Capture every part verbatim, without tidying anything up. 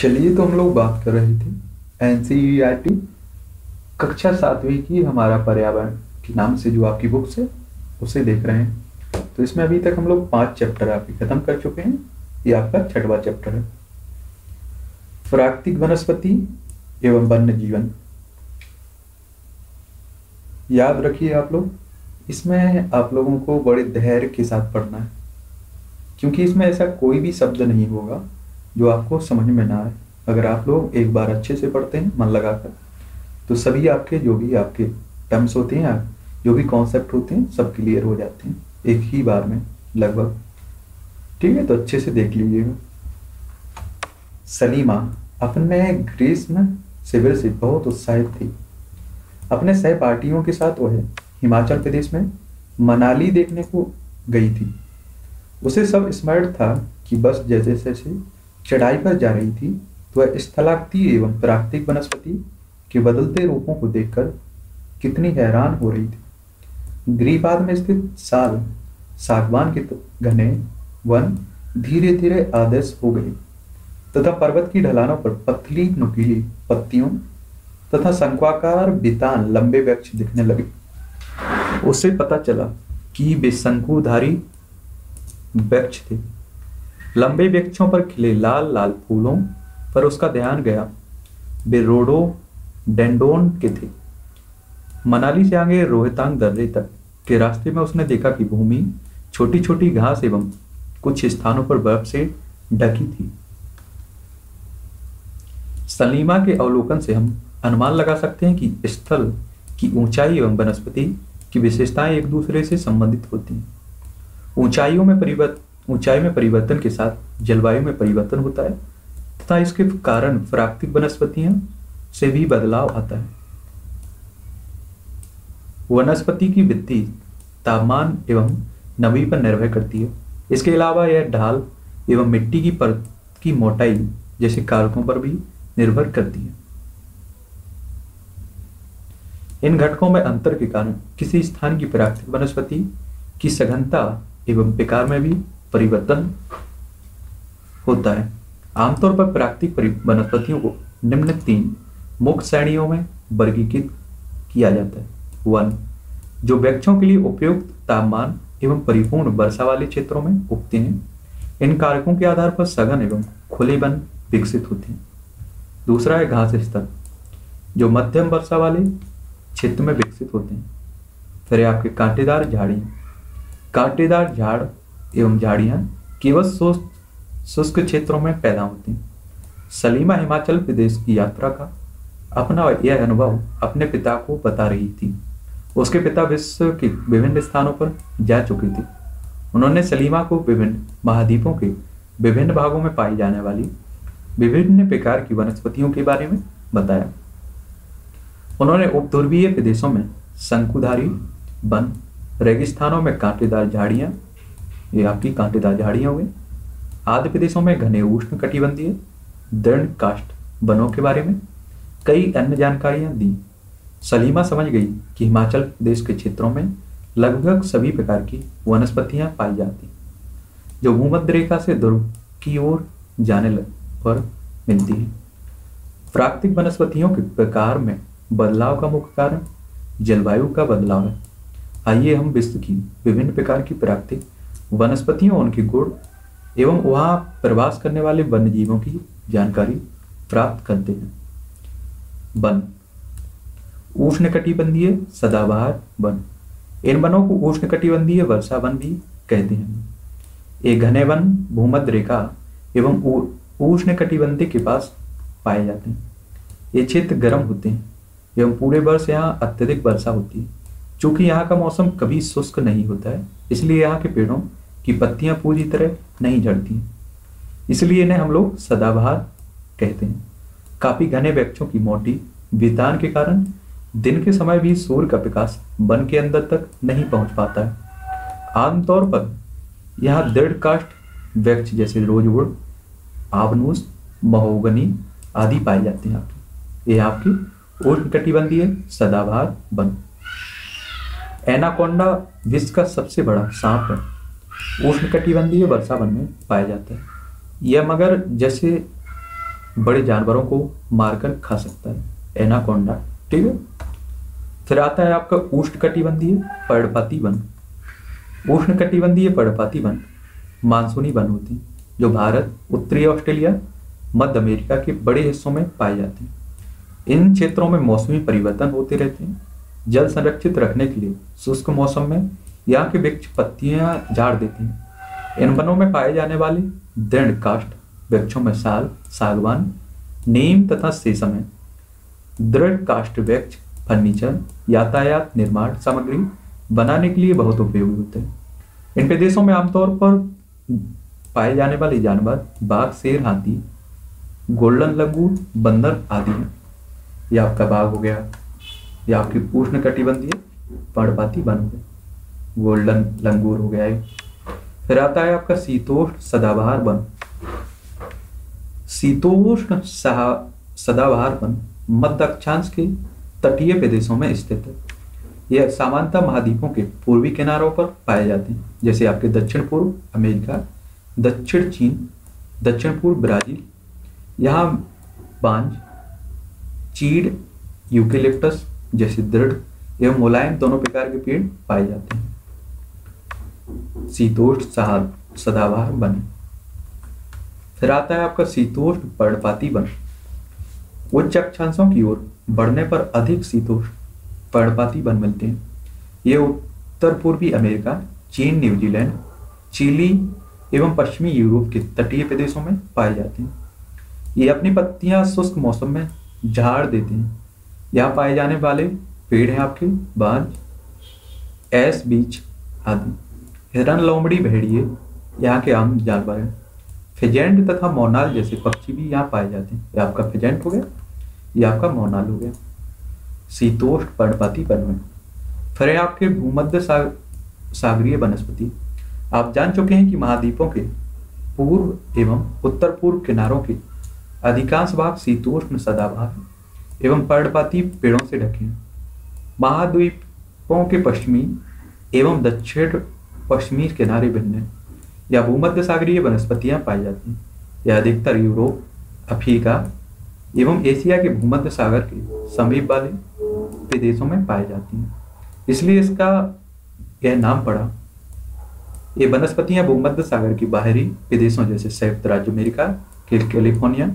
चलिए, तो हम लोग बात कर रहे थे एनसीईआरटी कक्षा सातवीं की हमारा पर्यावरण के नाम से जो आपकी बुक्स है उसे देख रहे हैं। तो इसमें अभी तक हम लोग पांच चैप्टर आपके खत्म कर चुके हैं, ये आपका छठवां चैप्टर है। प्राकृतिक वनस्पति एवं वन्य जीवन, याद रखिए आप लोग, इसमें आप लोगों को बड़े धैर्य के साथ पढ़ना है, क्योंकि इसमें ऐसा कोई भी शब्द नहीं होगा जो आपको समझ में ना आए। अगर आप लोग एक बार अच्छे से पढ़ते हैं मन लगाकर, तो सभी आपके जो भी आपके टर्म्स होते हैं, जो भी कॉन्सेप्ट होते हैं, सब क्लियर हो जाते हैं एक ही बार में लगभग। ठीक है, तो अच्छे से देख लीजिएगा। सलीमा अपने ग्रीष्म शिविर से बहुत उत्साहित थी। अपने सहपाठियों के साथ वह हिमाचल प्रदेश में मनाली देखने को गई थी। उसे सब स्मरण था कि बस जैसे जैसे चढ़ाई पर जा रही थी, तो वह स्थलाकृति एवं प्राकृतिक वनस्पति के बदलते रूपों को देखकर कितनी हैरान हो रही थी। गिरिबाद में स्थित साल सागवान के घने वन धीरे धीरे आदर्श हो गए तथा पर्वत की ढलानों पर पतली नुकीली पत्तियों तथा शंक्वाकार बितान लंबे वृक्ष दिखने लगे। उसे पता चला कि वे शंकुधारी वृक्ष थे। लंबे वृक्षों पर खिले लाल लाल फूलों पर उसका ध्यान गया, बेरोडो डेंडोन के थे। मनाली से आगे रोहतांग दर्रे तक के रास्ते में उसने देखा कि भूमि छोटी छोटी घास एवं कुछ स्थानों पर बर्फ से ढकी थी। सलीमा के अवलोकन से हम अनुमान लगा सकते हैं कि स्थल की ऊंचाई एवं वनस्पति की विशेषताएं एक दूसरे से संबंधित होती हैं। ऊंचाइयों में परिवर्तन ऊंचाई में परिवर्तन के साथ जलवायु में परिवर्तन होता है तथा इसके कारण प्राकृतिक वनस्पतियों से भी बदलाव आता है। वनस्पति की वृद्धि तापमान एवं नमी पर निर्भर करती है। इसके अलावा यह ढाल एवं मिट्टी की परत की मोटाई जैसे कारकों पर भी निर्भर करती है। इन घटकों में अंतर के कारण किसी स्थान की प्राकृतिक वनस्पति की सघनता एवं विकार में भी परिवर्तन होता है। आमतौर पर प्राकृतिक वनस्पतियों को निम्न तीन मुख्य श्रेणियों में वर्गीकृत किया जाता है। वन, जो वृक्षों के लिए उपयुक्त तापमान एवं परिपूर्ण वर्षा वाले क्षेत्रों में उगते हैं। इन कारकों के आधार पर सघन एवं खुले वन विकसित होते हैं। दूसरा है घास स्थल, जो मध्यम वर्षा वाले क्षेत्र में विकसित होते हैं। फिर आपके कांटेदार झाड़ियाँ, कांटेदार झाड़ एवं झाड़ियाँ केवल शुष्क क्षेत्रों में पैदा होती हैं। सलीमा हिमाचल प्रदेश की यात्रा का अपना यह अनुभव अपने पिता को बता रही थी। उसके पिता विश्व के विभिन्न स्थानों पर जा चुके थे। उन्होंने सलीमा को विभिन्न महाद्वीपों के विभिन्न भागों में पाई जाने वाली विभिन्न प्रकार की वनस्पतियों के बारे में बताया। उन्होंने उपध्रुवीय प्रदेशों में शंकुधारी वन, रेगिस्तानों में कांटेदार झाड़ियाँ, ये आपकी कांटेदार झाड़ियाँ हुई, आदि प्रदेशों में घने उष्ण कटिबंधीय दृढ़ काष्ठ वनों के बारे में कई अन्य जानकारियां दी। सलीमा समझ गई कि हिमाचल प्रदेश के क्षेत्रों में लगभग सभी प्रकार की वनस्पतियां पाई जाती जो भूमध्य रेखा से ध्रुव की ओर जाने लग पर मिलती हैं। प्राकृतिक वनस्पतियों के प्रकार में बदलाव का मुख्य कारण जलवायु का बदलाव है। आइए हम विश्व की विभिन्न प्रकार की प्राकृतिक वनस्पतियों, उनके गुण एवं वहाँ प्रवास करने वाले वन्य जीवों की जानकारी प्राप्त करते हैं। वन, उष्णकटिबंधीय सदाबहार वन, इन वनों को उष्णकटिबंधीय वर्षा वन भी कहते हैं। ये घने वन भूमध्य रेखा एवं उष्णकटिबंधीय के पास पाए जाते हैं। ये क्षेत्र गर्म होते हैं एवं पूरे वर्ष यहाँ अत्यधिक वर्षा होती है। चूँकि यहाँ का मौसम कभी शुष्क नहीं होता है, इसलिए यहाँ के पेड़ों की पत्तियाँ पूरी तरह नहीं झड़ती, इसलिए इन्हें हम लोग सदाबहार कहते हैं। काफी घने वृक्षों की मोटी वितान के कारण दिन के समय भी सूर्य का प्रकाश वन के अंदर तक नहीं पहुंच पाता है। आमतौर पर यहाँ दृढ़ काष्ठ वृक्ष जैसे रोजवुड, आवनोस, महोगनी आदि पाए जाते हैं। आपके ये आपकी उष्णकटिबंधीय सदाबहार वन। एनाकोंडा विश्व का सबसे बड़ा सांप है। उष्णकटिबंधीय वर्षा वन में पाया जाता है। यह मगर जैसे बड़े जानवरों को मारकर खा सकता है, एनाकोंडा। ठीक है, फिर आता है आपका उष्णकटिबंधीय पर्णपाती वन। उष्णकटिबंधीय पर्णपाती वन मानसूनी वन होती हैं जो भारत, उत्तरी ऑस्ट्रेलिया, मध्य अमेरिका के बड़े हिस्सों में पाए जाते हैं। इन क्षेत्रों में मौसमी परिवर्तन होते रहते हैं। जल संरक्षित रखने के लिए शुष्क मौसम में यहाँ के वृक्ष पत्तियाँ झाड़ देते हैं। इन वनों में पाए जाने वाले दृढ़ काष्ठ वृक्षों में साल, सागवान, नीम तथा शीशम है। दृढ़ काष्ठ वृक्ष फर्नीचर, यातायात, निर्माण सामग्री बनाने के लिए बहुत उपयोगी होते हैं। इन प्रदेशों में आमतौर पर पाए जाने वाले जानवर बाघ, शेर, हाथी, गोल्डन लंगूर, बंदर आदि हैं। यह आपका बाघ हो गया, यह आपकी उष्णकटिबंधीय पर्णपाती वन हो गया, गोल्डन लंगूर हो गया है। फिर आता है आपका शीतोष्ण सदाबहार वन। शीतोष्ण सदाबहार वन मध्य अक्षांश के तटीय प्रदेशों में स्थित है। यह सामान्यतः महाद्वीपों के पूर्वी किनारों पर पाए जाते हैं, जैसे आपके दक्षिण पूर्व अमेरिका, दक्षिण चीन, दक्षिण पूर्व ब्राजील। यहाँ बांज, चीड, यूकेलिप्टस जैसे दृढ़ एवं मुलायम दोनों प्रकार के पेड़ पाए जाते हैं। शीतोष्ण सदाबहार वन। फिर आता है आपका शीतोष्ण पर्णपाती वन। उच्च अक्षांशों की ओर बढ़ने पर अधिक शीतोष्ण पर्णपाती वन मिलते हैं। ये उत्तर पूर्वी अमेरिका, चीन, न्यूजीलैंड, चिली एवं पश्चिमी यूरोप के तटीय प्रदेशों में पाए जाते हैं। ये अपनी पत्तियां शुष्क मौसम में झाड़ देते हैं। यहाँ पाए जाने वाले पेड़ हैं आपके बांज, ऐस, बीच आदि। हिरन, लोमड़ी, भेड़िए यहाँ के आम जानवर हैं। फिजेंट तथा मोनाल जैसे पक्षी भी यहाँ पाए जाते हैं। ये आपका फिजेंट हो गया, ये आपका मोनाल हो गया, शीतोष्ण पर्णपाती वन में। फिर है आपके भूमध्य साग सागरीय वनस्पति। आप जान चुके हैं कि महाद्वीपों के पूर्व एवं उत्तर पूर्व किनारों के अधिकांश भाग शीतोष्ण सदाबहार एवं पर्णपाती पेड़ों से ढके हैं। महाद्वीपों के पश्चिमी एवं दक्षिण पश्चिमी किनारे भिन्न हैं। या भूमध्य सागरीय वनस्पतियाँ पाई जाती हैं। यह अधिकतर यूरोप, अफ्रीका एवं एशिया के भूमध्य सागर के समीप वाले प्रदेशों में पाई जाती हैं, इसलिए इसका यह नाम पड़ा। ये वनस्पतियाँ भूमध्य सागर के बाहरी प्रदेशों जैसे संयुक्त राज्य अमेरिका के कैलिफोर्निया,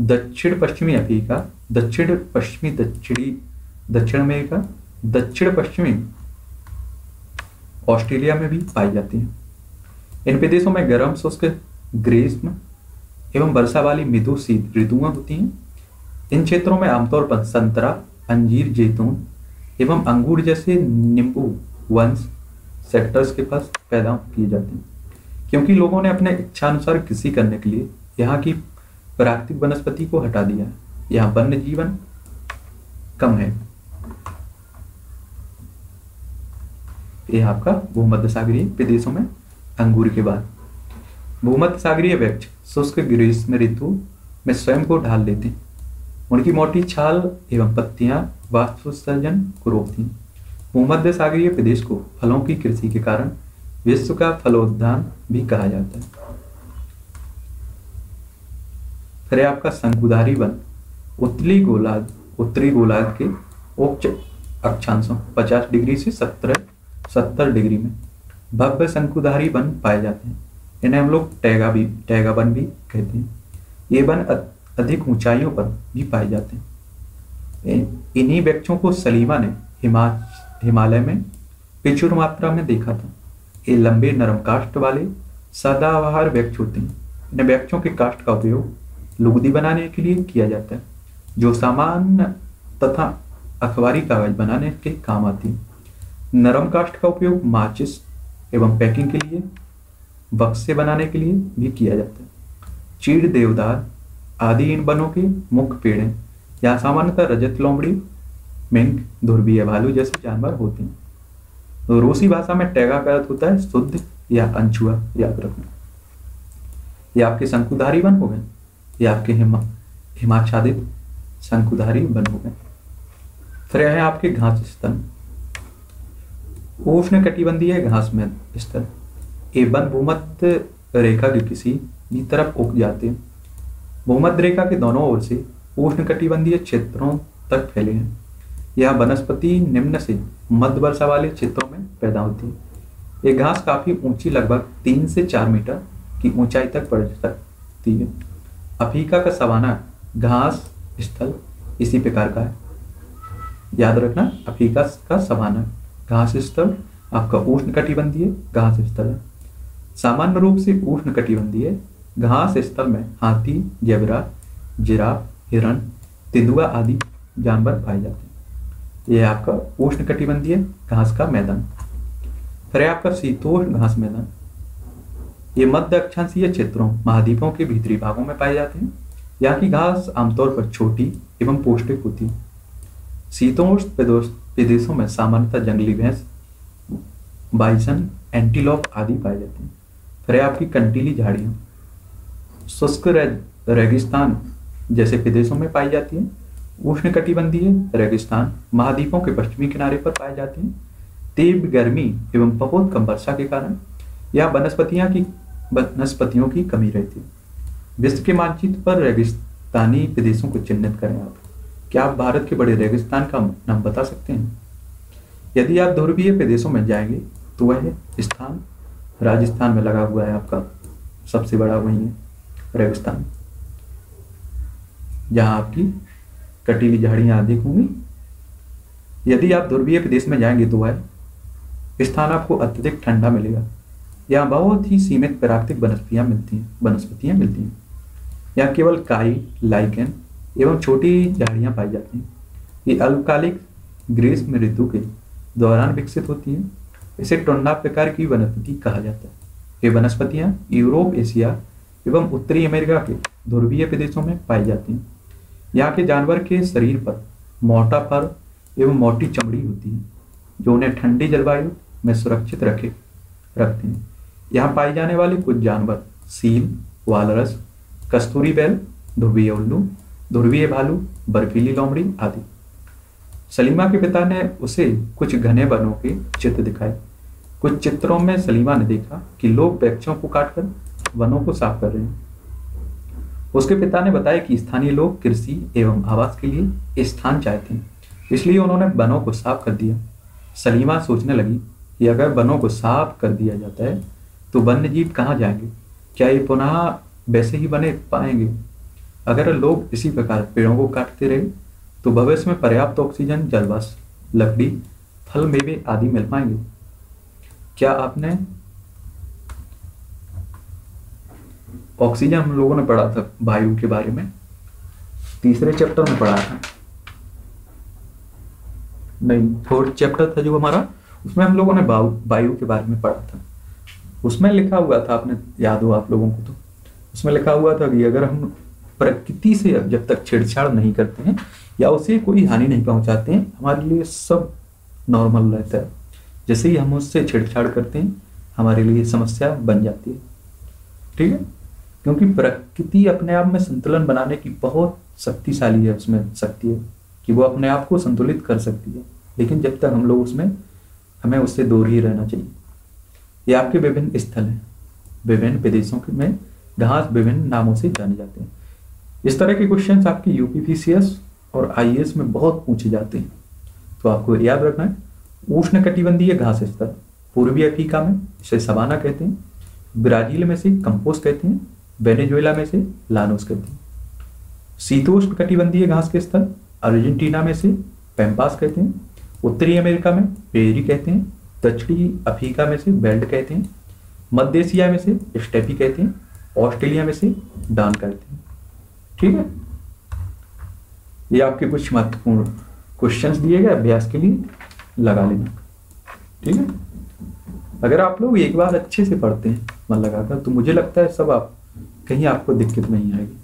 दक्षिण पश्चिमी अफ्रीका, दक्षिण पश्चिमी दक्षिणी दक्षिण अमेरिका, दक्षिण पश्चिमी ऑस्ट्रेलिया में भी पाई जाती हैं। इन प्रदेशों में गर्म, शुष्क, ग्रीष्म एवं वर्षा वाली मृदु शीत ऋतुएं होती हैं। इन क्षेत्रों में आमतौर पर संतरा, अंजीर, जैतून एवं अंगूर जैसे नींबू वंश सेक्टर्स के पास पैदा किए जाते हैं, क्योंकि लोगों ने अपने इच्छानुसार कृषि करने के लिए यहाँ की प्राकृतिक वनस्पति को हटा दिया। यहाँ वन्य जीवन कम है। यह आपका भूमध्य सागरीय प्रदेशों में अंगूर के बाद भूमध्य सागरीय वृक्ष शुष्क ग्रीष्म ऋतु में स्वयं को ढाल लेते हैं। उनकी मोटी छाल एवं पत्तियां वाष्पोत्सर्जन को रोकती हैं। भूमध्य सागरीय प्रदेश को फलों की कृषि के कारण विश्व का फलोद्यान भी कहा जाता है। फिर आपका शंकुधारी वन। उत्तरी गोलार्ध उत्तरी गोलार्ध के उच्च अक्षांशों पचास डिग्री से सत्रह सत्तर डिग्री में भव्य शंकुधारी वन पाए जाते हैं। इन्हें हम लोग टैगा भी टैगा वन भी कहते हैं। ये वन अधिक ऊंचाइयों पर भी पाए जाते हैं। इन्हीं वृक्षों को सलीमा ने हिमा हिमालय में प्रचुर मात्रा में देखा था। ये लंबे नरम काष्ठ वाले सदाबहार वृक्ष होते हैं। इन वृक्षों के काष्ठ का उपयोग लुगदी बनाने के लिए किया जाता है, जो सामान तथा अखबारी कागज बनाने के काम आती है। नरम काष्ठ का उपयोग माचिस एवं पैकिंग के लिए, बक्से बनाने के लिए भी किया जाता है। चीड़, देवदार आदि इन वनों के मुख्य पेड़ हैं। यहाँ सामान्यतः रजत लोमड़ी, मिंक, धुरबीय भालू जैसे जानवर होते हैं। रूसी भाषा में टैगा का अर्थ होता है शुद्ध या अनछुआ, याद रखना। ये आपके शंकुधारी वन हो गए, ये आपके हिमा हिमाच्छादित शंकुधारी वन हो गए। फिर है आपके घास स्तन। उष्णकटिबंधीय घास में स्तन ये वन भूमध्य रेखा के किसी भी तरफ उग जाते हैं। भूमध्य रेखा के दोनों ओर से उष्णकटिबंधीय क्षेत्रों तक फैले हैं। यह वनस्पति निम्न से मध्य वर्षा वाले क्षेत्रों में पैदा होती है। यह घास काफी ऊंची, लगभग तीन से चार मीटर की ऊंचाई तक बढ़ सकती है। अफ्रीका का सवाना घास स्थल इसी प्रकार का है। याद रखना, अफ्रीका का सवाना घास स्थल आपका उष्णकटिबंधीय घास स्थल है। सामान्य रूप से उष्णकटिबंधीय घास स्थल में हाथी, जेबरा, जिराफ, हिरण, तेंदुआ आदि जानवर पाए जाते हैं। यह आपका उष्णकटिबंधीय घास का मैदान। फिर आपका शीतोष्ण घास मैदान, ये मध्य अक्षांशीय क्षेत्रों, महाद्वीपों के भीतरी भागों में पाए जाते हैं। यहाँ की घास आमतौर पर छोटी एवं पौष्टिक होती है। शीतोष्ण प्रदेशों में सामान्यतः जंगली भैंस, बाइसन, एंटीलॉप आदि पाए जाते हैं। फिर आपकी कंटीली झाड़ियाँ शुष्क रेगिस्तान जैसे प्रदेशों में पाई जाती है। उष्णकटिबंधीय रेगिस्तान महाद्वीपों के पश्चिमी किनारे पर पाए जाते हैं। तीव्र गर्मी एवं बहुत कम वर्षा के कारण यह वनस्पतियाँ की वनस्पतियों की कमी रहती है। विश्व के मानचित्र पर रेगिस्तानी प्रदेशों को चिन्हित करें। आप क्या आप भारत के बड़े रेगिस्तान का नाम बता सकते हैं? यदि आप ध्रुवीय प्रदेशों में जाएंगे तो वह स्थान राजस्थान में लगा हुआ है, आपका सबसे बड़ा वही है रेगिस्तान, जहां आपकी कटीली झाड़ियां अधिक होंगी। यदि आप ध्रुवीय प्रदेश में जाएंगे तो वह स्थान आपको अत्यधिक ठंडा मिलेगा। यहाँ बहुत ही सीमित प्राकृतिक वनस्पतियाँ मिलती हैं वनस्पतियाँ मिलती हैं। यहाँ केवल काई, लाइकेन एवं छोटी झाड़ियाँ पाई जाती हैं। ये अल्पकालिक ग्रीष्म ऋतु के दौरान विकसित होती हैं। इसे टुंड्रा प्रकार की वनस्पति कहा जाता है। ये वनस्पतियाँ यूरोप, एशिया एवं उत्तरी अमेरिका के ध्रुवीय प्रदेशों में पाई जाती हैं। यहाँ के जानवर के शरीर पर मोटा फर एवं मोटी चमड़ी होती है, जो उन्हें ठंडी जलवायु में सुरक्षित रखे रखते हैं। यहाँ पाए जाने वाले कुछ जानवर सील, वालरस, कस्तूरी बैल, ध्रुवीय उल्लू, ध्रुवीय भालू, बर्फीली लोमड़ी आदि। सलीमा के पिता ने उसे कुछ घने वनों के चित्र दिखाए। कुछ चित्रों में सलीमा ने देखा कि लोग वृक्षों को काटकर वनों को साफ कर रहे हैं। उसके पिता ने बताया कि स्थानीय लोग कृषि एवं आवास के लिए स्थान चाहते हैं, इसलिए उन्होंने वनों को साफ कर दिया। सलीमा सोचने लगी कि अगर वनों को साफ कर दिया जाता है तो वन्य जीव कहाँ जाएंगे? क्या ये पुनः वैसे ही बने पाएंगे? अगर लोग इसी प्रकार पेड़ों को काटते रहे तो भविष्य में पर्याप्त ऑक्सीजन, जलवाष्प, लकड़ी, फल, मेवे आदि मिल पाएंगे। क्या आपने ऑक्सीजन हम लोगों ने पढ़ा था वायु के बारे में, तीसरे चैप्टर में पढ़ा था, नहीं फोर्थ चैप्टर था जो हमारा, उसमें हम लोगों ने वायु के बारे में पढ़ा था। उसमें लिखा हुआ था, आपने याद हो आप लोगों को, तो उसमें लिखा हुआ था कि अगर हम प्रकृति से जब तक छेड़छाड़ नहीं करते हैं या उसे कोई हानि नहीं पहुंचाते हैं, हमारे लिए सब नॉर्मल रहता है। जैसे ही हम उससे छेड़छाड़ करते हैं हमारे लिए समस्या बन जाती है, ठीक है, क्योंकि प्रकृति अपने आप में संतुलन बनाने की बहुत शक्तिशाली है, उसमें शक्ति है कि वो अपने आप को संतुलित कर सकती है। लेकिन जब तक हम लोग उसमें हमें उससे दूर ही रहना चाहिए। ये आपके विभिन्न स्थल हैं, विभिन्न प्रदेशों के में घास विभिन्न नामों से जाने जाते हैं। इस तरह के क्वेश्चंस आपके यूपीपीसीएस और आईएएस में बहुत पूछे जाते हैं, तो आपको याद रखना है। उष्णकटिबंधीय घास स्थल पूर्वी अफ्रीका में इसे सवाना कहते हैं, ब्राजील में से कंपोस कहते हैं, वेनेजुएला में से लानोस कहते हैं। शीतोष्ण कटिबंधीय घास के स्थल अर्जेंटीना में से पेम्पास कहते हैं, उत्तरी अमेरिका में पेरी कहते हैं, दक्षिणी अफ्रीका में से बेल्ट कहते हैं, मध्य एशिया में से स्टेपी कहते हैं, ऑस्ट्रेलिया में से डान कहते हैं, ठीक है। ये आपके कुछ महत्वपूर्ण क्वेश्चंस दिए गए, अभ्यास के लिए लगा लेना, ठीक है। अगर आप लोग एक बार अच्छे से पढ़ते हैं मन लगाकर तो मुझे लगता है सब आप कहीं आपको दिक्कत नहीं आएगी।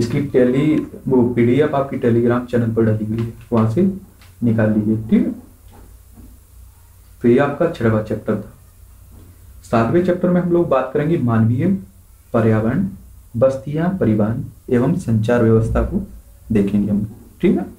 इसकी टेली वो पीडीएफ आपकी टेलीग्राम चैनल पर डाली हुई है, वहां से निकाल लीजिए, ठीक है। तो ये आपका छठवां चैप्टर था। सातवें चैप्टर में हम लोग बात करेंगे मानवीय, पर्यावरण, बस्तियां, परिवहन एवं संचार व्यवस्था को देखेंगे हम, ठीक है।